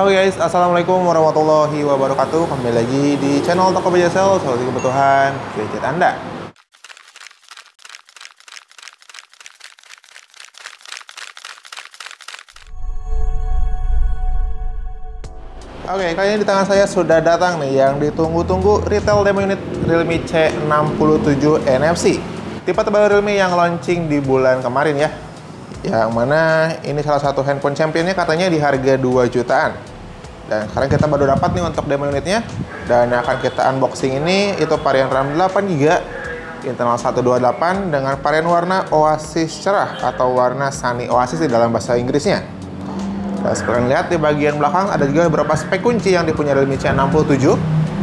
Halo guys, assalamualaikum warahmatullahi wabarakatuh. Kembali lagi di channel Toko PD BJ-Cell, selalu kebutuhan gadget Anda. Oke, kali ini di tangan saya sudah datang nih yang ditunggu-tunggu retail demo unit Realme C67 NFC. Tipe terbaru Realme yang launching di bulan kemarin ya. Yang mana ini salah satu handphone championnya katanya di harga 2 jutaan. Dan sekarang kita baru dapat nih untuk demo unitnya. Dan akan kita unboxing ini itu varian RAM 8GB, internal 128 dengan varian warna oasis cerah atau warna sunny oasis di dalam bahasa Inggrisnya. Nah, sekarang lihat di bagian belakang ada juga beberapa spek kunci yang dipunya Realme C67.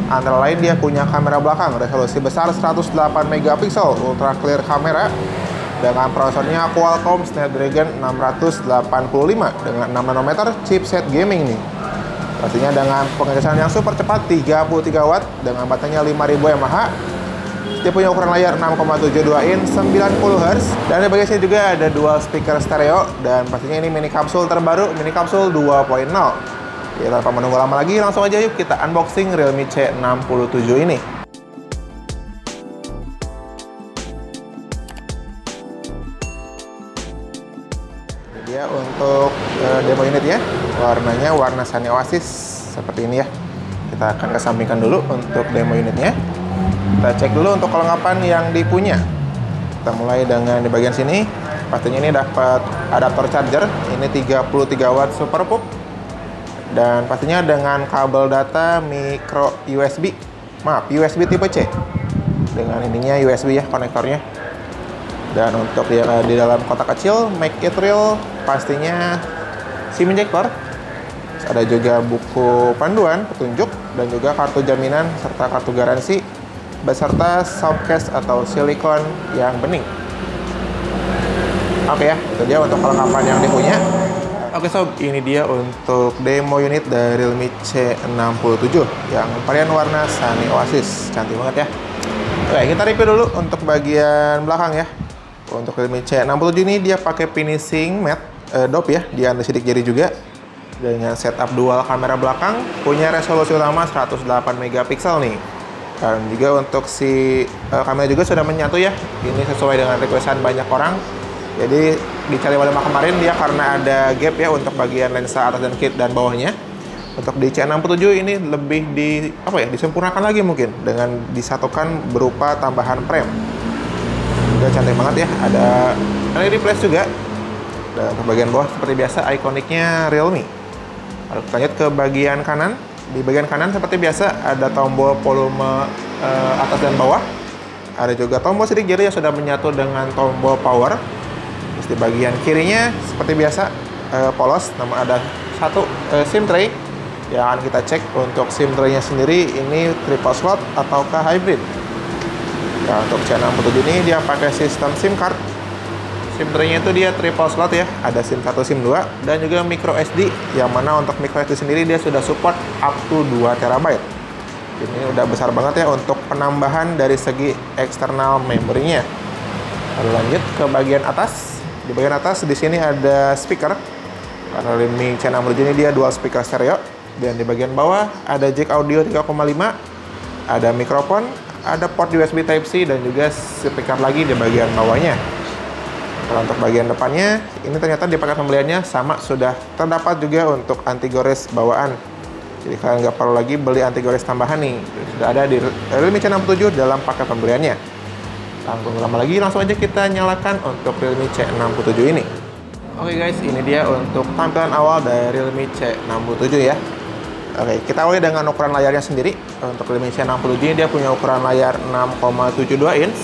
Antara lain dia punya kamera belakang resolusi besar 108MP ultra clear kamera dengan prosesornya Qualcomm Snapdragon 685 dengan 6nm chipset gaming nih. Pastinya dengan pengecasan yang super cepat 33W dengan baterainya 5000 mAh. Dia punya ukuran layar 6,72 in 90Hz. Dan di bagian sini juga ada dual speaker stereo. Dan pastinya ini mini kapsul terbaru, mini kapsul 2.0. Ya, tanpa menunggu lama lagi, langsung aja yuk kita unboxing Realme C67 ini. Ini dia untuk demo unitnya. Warnanya warna sunny oasis seperti ini ya. Kita akan kesampingkan dulu untuk demo unitnya. Kita cek dulu untuk kelengkapan yang dipunya. Kita mulai dengan di bagian sini. Pastinya ini dapat adaptor charger. Ini 33W Super VOOC. Dan pastinya dengan kabel data micro USB. Maaf, USB tipe C. Dengan ininya USB ya, konektornya. Dan untuk di dalam kotak kecil, make it real. Pastinya SIM injector. Terus ada juga buku panduan, petunjuk. Dan juga kartu jaminan serta kartu garansi beserta softcase atau silikon yang bening. Oke ya, itu dia untuk kelengkapan yang dipunya. Oke sob, ini dia untuk demo unit dari Realme C67 yang varian warna sunny oasis, cantik banget ya. Oke, kita review dulu untuk bagian belakang ya. Untuk Realme C67 ini dia pakai finishing matte dope ya, dia anti sidik jari juga. Dengan setup dual kamera belakang, punya resolusi utama 108MP nih. Dan juga untuk si kamera juga sudah menyatu ya. Ini sesuai dengan requestan banyak orang. Jadi di C55 kemarin dia karena ada gap ya untuk bagian lensa atas dan kiri dan bawahnya. Untuk di C67 ini lebih disempurnakan lagi mungkin dengan disatukan berupa tambahan frame. Juga cantik banget ya. Ada LED flash juga. Dan ke bagian bawah seperti biasa ikoniknya Realme. Lalu kita lanjut ke bagian kanan. Di bagian kanan seperti biasa ada tombol volume atas dan bawah. Ada juga tombol sidik jari yang sudah menyatu dengan tombol power. Terus di bagian kirinya seperti biasa polos, namun ada satu SIM tray yang akan kita cek untuk SIM tray-nya sendiri. Ini triple slot ataukah hybrid. Nah, untuk C67 ini dia pakai sistem SIM card. SIM tray-nya itu dia triple slot ya, ada SIM 1, SIM 2, dan juga micro SD, yang mana untuk micro SD sendiri dia sudah support up to 2 TB. Ini udah besar banget ya untuk penambahan dari segi eksternal memorinya. Lalu lanjut ke bagian atas. Di bagian atas di sini ada speaker. Karena Realme C67 ini dia dual speaker stereo. Dan di bagian bawah ada jack audio 3,5, ada mikrofon, ada port USB Type C, dan juga speaker lagi di bagian bawahnya. Kalau untuk bagian depannya, ini ternyata di paket pembeliannya sama, sudah terdapat juga untuk anti gores bawaan. Jadi kalian nggak perlu lagi beli anti gores tambahan nih, sudah ada di Realme C67 dalam paket pembeliannya. Langsung lama lagi, langsung aja kita nyalakan untuk Realme C67 ini. Oke guys, ini dia untuk tampilan awal dari Realme C67 ya. Oke, kita awali dengan ukuran layarnya sendiri. Untuk Realme C67 ini dia punya ukuran layar 6,72 inch.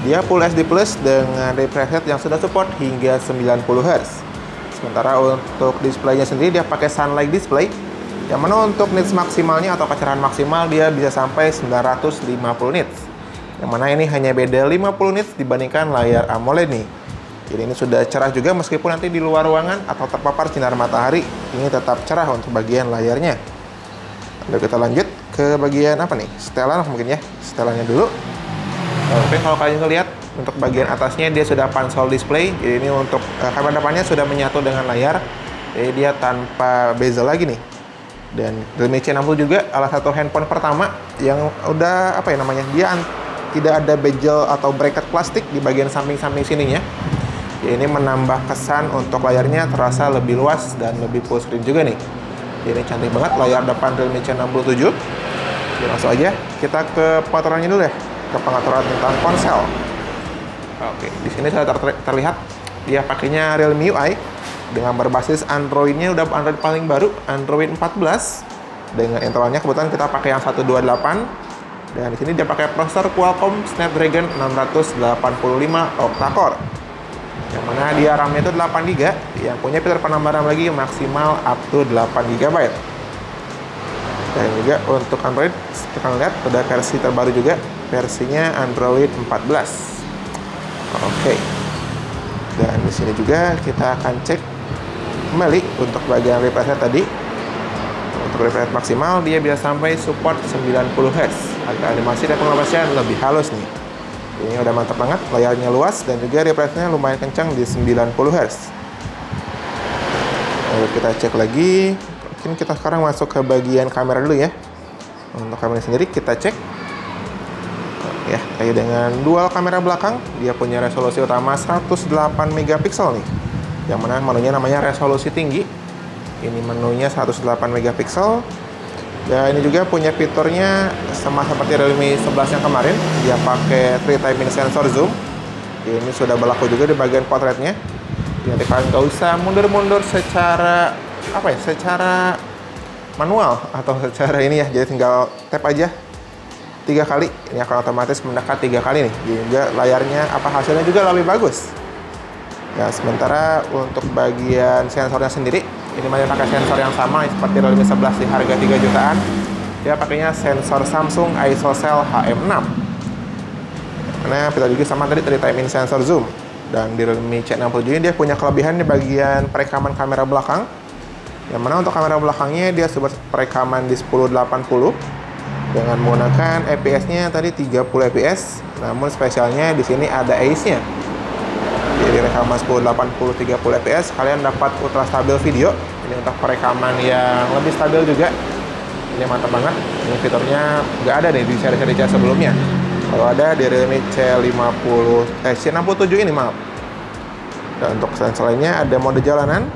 Dia Full HD Plus dengan refresh rate yang sudah support hingga 90Hz. Sementara untuk displaynya sendiri dia pakai Sunlight Display, yang mana untuk nits maksimalnya atau kecerahan maksimal dia bisa sampai 950 nits. Yang mana ini hanya beda 50 nits dibandingkan layar AMOLED nih. Jadi ini sudah cerah juga meskipun nanti di luar ruangan atau terpapar sinar matahari, ini tetap cerah untuk bagian layarnya. Lalu kita lanjut ke bagian apa nih? Setelan mungkin ya. Setelannya dulu. Oke, kalau kalian lihat untuk bagian atasnya dia sudah console display. Jadi ini untuk kamera depannya sudah menyatu dengan layar. Jadi dia tanpa bezel lagi nih. Dan Realme C60 juga salah satu handphone pertama yang udah apa ya namanya, dia tidak ada bezel atau bracket plastik di bagian samping-samping sininya. Ya, ini menambah kesan untuk layarnya terasa lebih luas dan lebih full screen juga nih. Ini cantik banget layar depan Realme C67. Ya, langsung aja kita ke pengaturannya dulu ya, ke pengaturan tentang ponsel. Oke, di sini saya terlihat dia pakainya Realme UI dengan berbasis Android-nya udah Android paling baru, Android 14. Dengan internalnya kebetulan kita pakai yang 128. Dan di sini dia pakai processor Qualcomm Snapdragon 685 octa-core. Yang mana dia RAM-nya itu 8GB, yang punya fitur penambah RAM lagi maksimal up to 8GB. Dan juga untuk Android, kita lihat ada versi terbaru juga, versinya Android 14. Oke. Dan di sini juga kita akan cek kembali untuk bagian refresh rate tadi. Untuk refresh rate maksimal dia bisa sampai support 90 Hz. Agak animasi dan pengelabasan lebih halus nih. Ini udah mantap banget, layarnya luas dan juga refresh-nya lumayan kencang di 90 Hz. Lalu kita cek lagi. Mungkin kita sekarang masuk ke bagian kamera dulu ya. Untuk kamera sendiri kita cek ya, kayak dengan dual kamera belakang, dia punya resolusi utama 108MP nih. Yang mana menunya namanya resolusi tinggi. Ini menunya 108MP. Dan ini juga punya fiturnya sama seperti Realme 11 yang kemarin, dia pakai 3-time sensor zoom. Ini sudah berlaku juga di bagian potretnya. Jadi kalian nggak usah mundur-mundur secara apa ya, secara manual atau secara ini ya. Jadi tinggal tap aja 3 kali, ini akan otomatis mendekat 3 kali nih. Juga layarnya apa hasilnya juga lebih bagus. Ya, sementara untuk bagian sensornya sendiri, ini masih pakai sensor yang sama seperti Realme 11 di harga 3 jutaan. Dia pakainya sensor Samsung ISOCELL HM6. Karena kita juga sama tadi 3-time sensor zoom. Dan di Realme C67 ini dia punya kelebihan di bagian perekaman kamera belakang. Yang mana untuk kamera belakangnya dia support perekaman di 1080. Dengan menggunakan FPS-nya tadi 30 fps, namun spesialnya di sini ada ACE-nya. Jadi rekaman 1080 30 fps, kalian dapat ultra stabil video. Ini untuk perekaman yang lebih stabil juga. Ini mantap banget. Ini fiturnya nggak ada nih di seri-seri C sebelumnya. Kalau ada di Realme C67 ini maaf. Dan untuk sensor lainnya ada mode jalanan.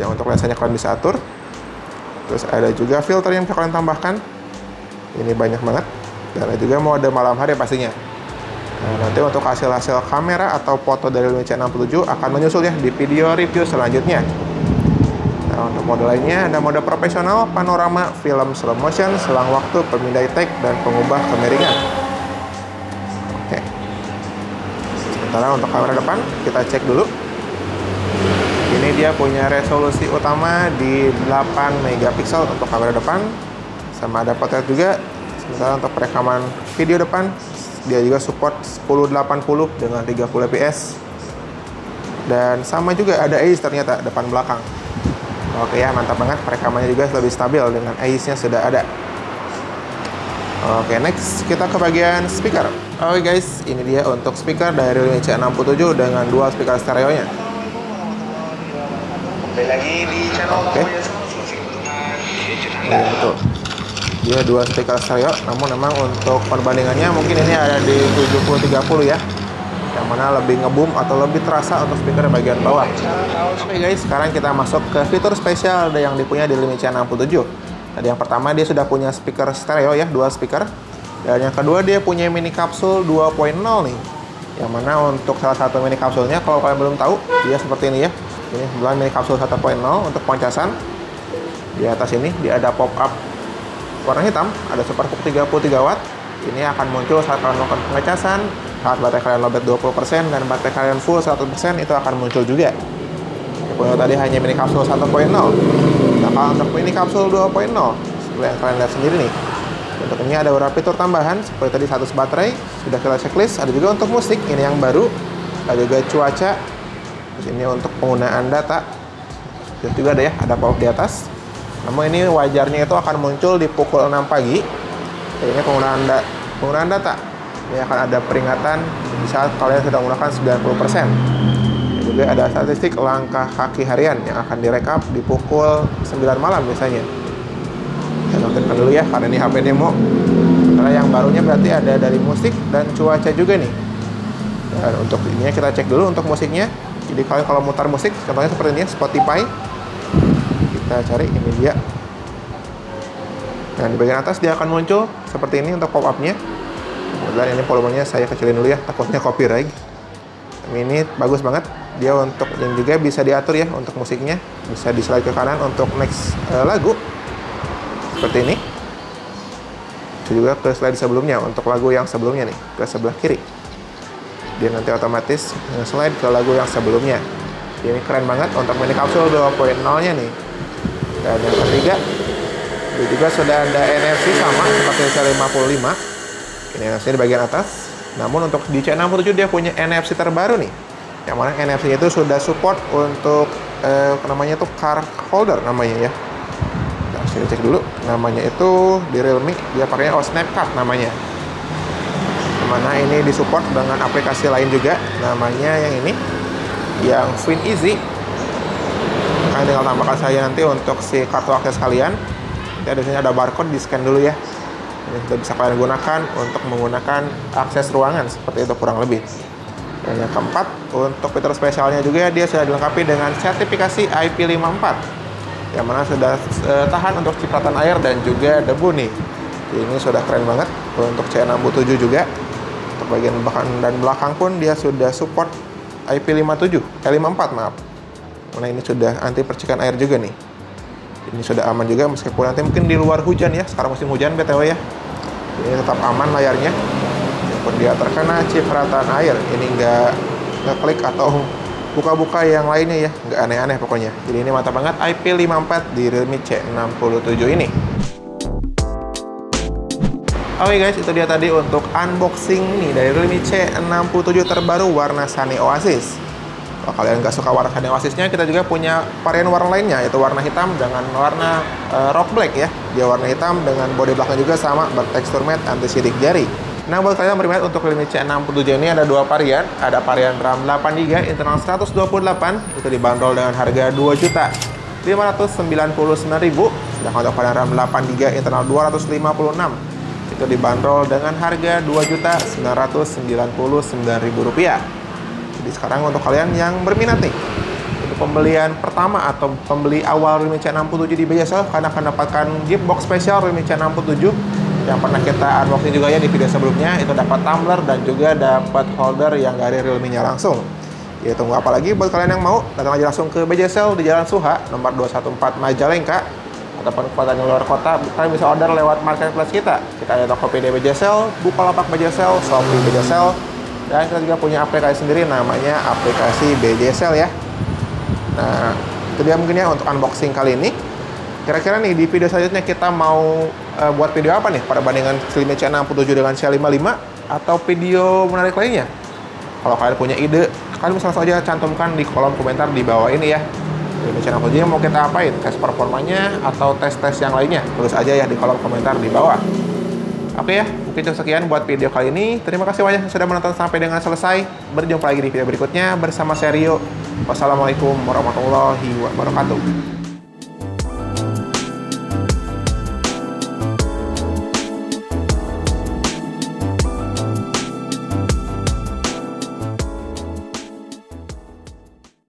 Yang untuk lensanya kalian bisa atur. Terus ada juga filter yang bisa kalian tambahkan. Ini banyak banget. Dan juga mau ada malam hari pastinya. Nah, nanti untuk hasil-hasil kamera atau foto dari Realme C67 akan menyusul ya di video review selanjutnya. Nah, untuk mode lainnya ada mode profesional, panorama, film slow motion, selang waktu, pemindai tag, dan pengubah kemiringan. Oke. Sementara untuk kamera depan kita cek dulu. Ini dia punya resolusi utama di 8MP untuk kamera depan. Sama ada potret juga. Sementara untuk perekaman video depan dia juga support 1080 dengan 30 fps. Dan sama juga ada ACE ternyata depan belakang. Oke ya, mantap banget. Perekamannya juga lebih stabil dengan ACE-nya sudah ada. Oke, next kita ke bagian speaker. Oke guys, ini dia untuk speaker dari Realme C67 dengan dual speaker stereonya. Oke. Ya, betul. Dia dua speaker stereo, namun memang untuk perbandingannya mungkin ini ada di 70-30 ya. Yang mana lebih ngeboom atau lebih terasa untuk speaker bagian bawah. Oke guys, sekarang kita masuk ke fitur spesial yang dipunya di Realme C67. Tadi yang pertama dia sudah punya speaker stereo ya, dua speaker. Dan yang kedua dia punya mini capsule 2.0 nih. Yang mana untuk salah satu mini kapsulnya, kalau kalian belum tahu, dia seperti ini ya. Ini sebelah mini kapsul 1.0 untuk poncasan. Di atas ini dia ada pop-up warna hitam, ada Super VOOC 33W. Ini akan muncul saat kalian melakukan pengecasan, saat baterai kalian lowbat 20% dan baterai kalian full 100%, itu akan muncul juga. Kalau tadi hanya mini kapsul 1.0. Nah, kalau untuk mini kapsul 2.0, seperti yang kalian lihat sendiri nih. Untuk ini ada beberapa fitur tambahan seperti tadi status baterai, sudah kita checklist, ada juga untuk musik, ini yang baru, ada juga cuaca. Terus ini untuk penggunaan data. Terus juga ada ya, ada pop di atas. Namun ini wajarnya itu akan muncul di pukul 6 pagi. Ini penggunaan data. Ini akan ada peringatan di saat kalian sedang menggunakan 90%. Ini juga ada statistik langkah kaki harian yang akan direkap di pukul 9 malam biasanya. nyontekkan dulu ya, karena ini HP demo. Karena yang barunya berarti ada dari musik dan cuaca juga nih. Dan untuk ini kita cek dulu untuk musiknya. Jadi kalian kalau mutar musik, contohnya seperti ini, Spotify. Kita cari, ini dia. Nah, di bagian atas dia akan muncul seperti ini untuk pop-up-nya. Kemudian ini volumenya saya kecilin dulu ya, takutnya copyright. Ini bagus banget. Dia untuk dan juga bisa diatur ya untuk musiknya, bisa di-slide ke kanan untuk next lagu seperti ini. Itu juga ke slide sebelumnya untuk lagu yang sebelumnya nih, ke sebelah kiri. Dia nanti otomatis slide ke lagu yang sebelumnya. Ini keren banget untuk mini kapsul 2.0-nya nih. Dan yang ketiga, dia juga sudah ada NFC sama seperti C55. Ini NFC di bagian atas. Namun untuk di C67 dia punya NFC terbaru nih. Yang mana NFC itu sudah support untuk namanya itu card holder namanya ya. Nah, saya cek dulu namanya itu di Realme dia pakainya Snap Card namanya. Dimana ini disupport dengan aplikasi lain juga namanya yang ini yang Fin-Easy. Kalian tinggal tambahkan saya nanti untuk si kartu akses kalian. Ya, di sini ada barcode di scan dulu ya. Ini sudah bisa kalian gunakan untuk menggunakan akses ruangan seperti itu kurang lebih. Dan yang keempat, untuk fitur spesialnya juga dia sudah dilengkapi dengan sertifikasi IP54 yang mana sudah tahan untuk cipratan air dan juga debu nih. Ini sudah keren banget untuk C67 juga. Untuk bagian depan dan belakang pun dia sudah support IP54 maaf. Nah, ini sudah anti percikan air juga nih. Ini sudah aman juga meskipun nanti mungkin di luar hujan ya, sekarang musim hujan BTW ya. Ini tetap aman layarnya. Pun dia terkena cipratan air, ini nggak klik atau buka-buka yang lainnya ya, nggak aneh-aneh pokoknya. Jadi ini mantap banget IP54 di Realme C67 ini. Oke guys, itu dia tadi untuk unboxing nih dari Realme C67 terbaru warna Sunny Oasis. Kalau kalian nggak suka warna Sunny Oasisnya, kita juga punya varian warna lainnya, yaitu warna hitam dengan warna rock black ya. Dia warna hitam dengan body belakang juga sama, bertekstur matte anti sidik jari. Nah, buat kalian yang berminat untuk Realme C67 ini ada dua varian. Ada varian RAM 8GB internal 128 itu dibanderol dengan harga 2.599.000. Sedangkan untuk varian RAM 8GB internal 256 itu dibanderol dengan harga 2.999.000 rupiah. Jadi sekarang untuk kalian yang berminat nih untuk pembelian pertama atau pembeli awal Realme C67 di BJ-Cell, kalian akan mendapatkan gift box spesial Realme C67 yang pernah kita unboxing juga ya di video sebelumnya. Itu dapat tumbler dan juga dapat holder yang dari Realme-nya langsung. Ya tunggu apa lagi buat kalian yang mau? Datang aja langsung ke BJ-Cell di Jalan Suha nomor 214 Majalengka ataupun kota di luar kota, kalian bisa order lewat marketplace kita. Kita ada Toko PD BJ-Cell, Bukalapak BJ-Cell, Shopee BJ-Cell, dan kita juga punya aplikasi sendiri namanya aplikasi BJ-Cell ya. Nah, itu dia mungkin ya untuk unboxing kali ini. Kira-kira nih di video selanjutnya kita mau buat video apa nih? Perbandingan Realme C67 dengan C55 atau video menarik lainnya? Kalau kalian punya ide, kalian bisa langsung aja cantumkan di kolom komentar di bawah ini ya. Realme C67 mau kita apain? Tes performanya atau tes-tes yang lainnya? Tulis aja ya di kolom komentar di bawah. Oke ya, mungkin cukup sekian buat video kali ini. Terima kasih banyak sudah menonton sampai dengan selesai. Berjumpa lagi di video berikutnya bersama saya Rio. Wassalamualaikum warahmatullahi wabarakatuh.